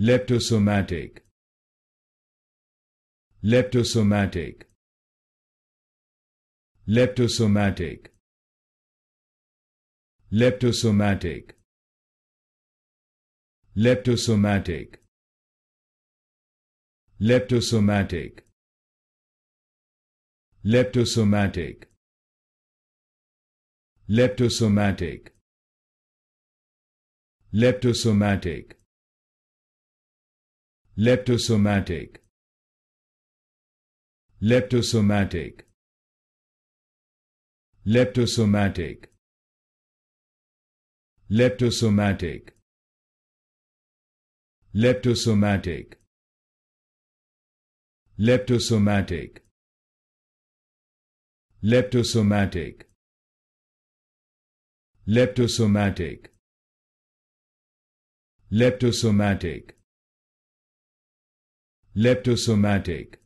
Leptosomatic. Leptosomatic. Leptosomatic. Leptosomatic. Leptosomatic. Leptosomatic. Leptosomatic. Leptosomatic. Leptosomatic. Leptosomatic. Leptosomatic. Leptosomatic. Leptosomatic. Leptosomatic. Leptosomatic. Leptosomatic. Leptosomatic. Leptosomatic. Leptosomatic.